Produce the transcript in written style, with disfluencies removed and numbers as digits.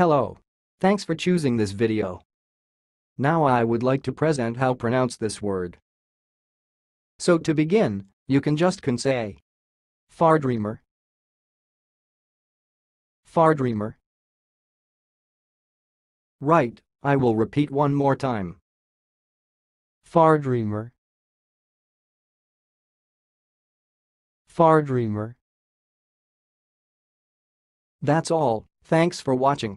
Hello. Thanks for choosing this video. Now I would like to present how pronounce this word. So to begin, you can say FARDREAMER, FARDREAMER. Right, I will repeat one more time. FARDREAMER, FARDREAMER. That's all. Thanks for watching.